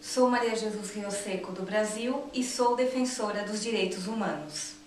Sou Maria Jesus Rioseco do Brasil e sou defensora dos direitos humanos.